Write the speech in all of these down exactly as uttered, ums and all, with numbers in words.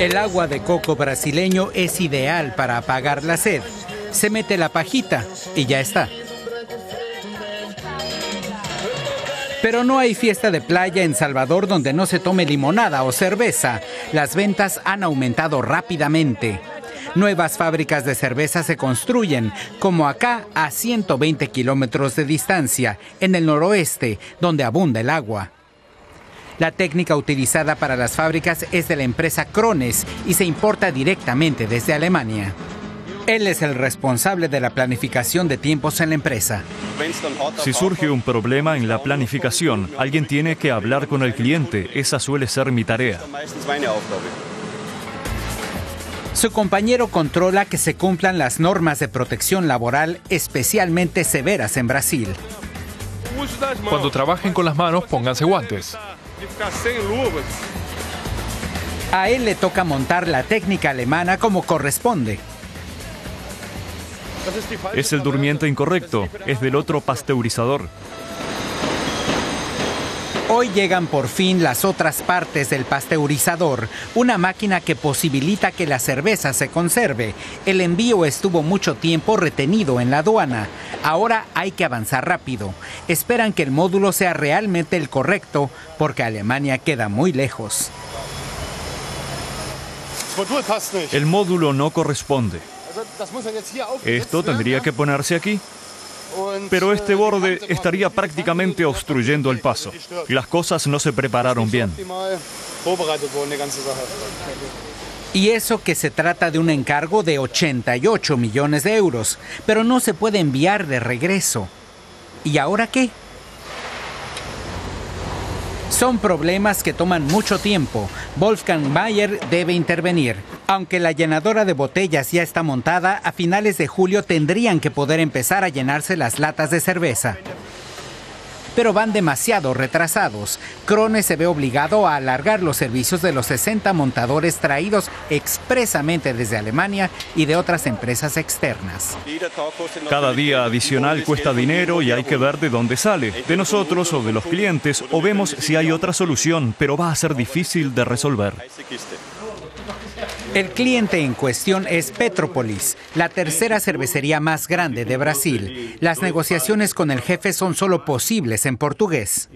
El agua de coco brasileño es ideal para apagar la sed. Se mete la pajita y ya está. Pero no hay fiesta de playa en Salvador donde no se tome limonada o cerveza. Las ventas han aumentado rápidamente. Nuevas fábricas de cerveza se construyen, como acá a ciento veinte kilómetros de distancia, en el noroeste, donde abunda el agua. La técnica utilizada para las fábricas es de la empresa Krones y se importa directamente desde Alemania. Él es el responsable de la planificación de tiempos en la empresa. Si surge un problema en la planificación, alguien tiene que hablar con el cliente. Esa suele ser mi tarea. Su compañero controla que se cumplan las normas de protección laboral especialmente severas en Brasil. Cuando trabajen con las manos, pónganse guantes. A él le toca montar la técnica alemana como corresponde. Es el durmiente incorrecto, es del otro pasteurizador. Hoy llegan por fin las otras partes del pasteurizador, una máquina que posibilita que la cerveza se conserve. El envío estuvo mucho tiempo retenido en la aduana. Ahora hay que avanzar rápido. Esperan que el módulo sea realmente el correcto, porque Alemania queda muy lejos. El módulo no corresponde. Esto tendría que ponerse aquí, pero este borde estaría prácticamente obstruyendo el paso. Las cosas no se prepararon bien. Y eso que se trata de un encargo de ochenta y ocho millones de euros, pero no se puede enviar de regreso. ¿Y ahora qué? Son problemas que toman mucho tiempo. Wolfgang Bayer debe intervenir. Aunque la llenadora de botellas ya está montada, a finales de julio tendrían que poder empezar a llenarse las latas de cerveza. Pero van demasiado retrasados. Krones se ve obligado a alargar los servicios de los sesenta montadores traídos expresamente desde Alemania y de otras empresas externas. Cada día adicional cuesta dinero y hay que ver de dónde sale, de nosotros o de los clientes, o vemos si hay otra solución, pero va a ser difícil de resolver. El cliente en cuestión es Petrópolis, la tercera cervecería más grande de Brasil. Las negociaciones con el jefe son solo posibles en portugués.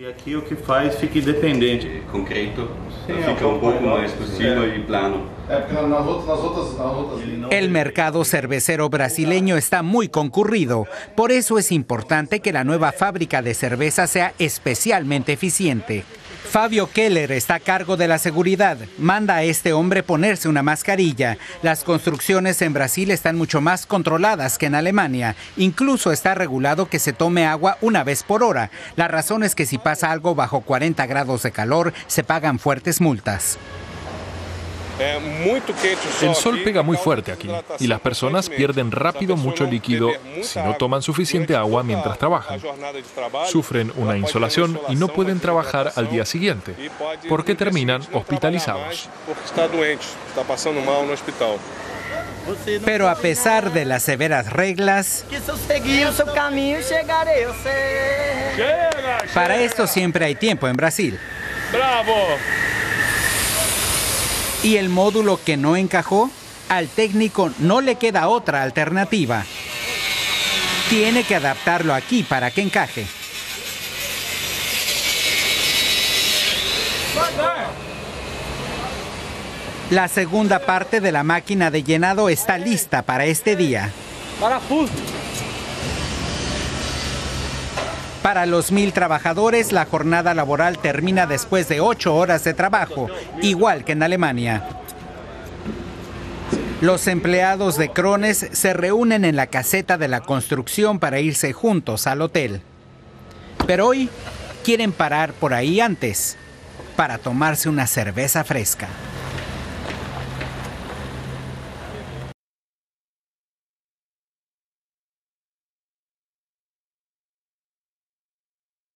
El mercado cervecero brasileño está muy concurrido. Por eso es importante que la nueva fábrica de cerveza sea especialmente eficiente. Fabio Keller está a cargo de la seguridad. Manda a este hombre ponerse una mascarilla. Las construcciones en Brasil están mucho más controladas que en Alemania. Incluso está regulado que se tome agua una vez por hora. La razón es que si pasa algo bajo cuarenta grados de calor, se pagan fuertes multas. El sol pega muy fuerte aquí y las personas pierden rápido mucho líquido si no toman suficiente agua mientras trabajan. Sufren una insolación y no pueden trabajar al día siguiente, porque terminan hospitalizados. Pero a pesar de las severas reglas, para esto siempre hay tiempo en Brasil. ¡Bravo! Y el módulo que no encajó, al técnico no le queda otra alternativa. Tiene que adaptarlo aquí para que encaje. La segunda parte de la máquina de llenado está lista para este día. Para los mil trabajadores, la jornada laboral termina después de ocho horas de trabajo, igual que en Alemania. Los empleados de Krones se reúnen en la caseta de la construcción para irse juntos al hotel. Pero hoy quieren parar por ahí antes, para tomarse una cerveza fresca.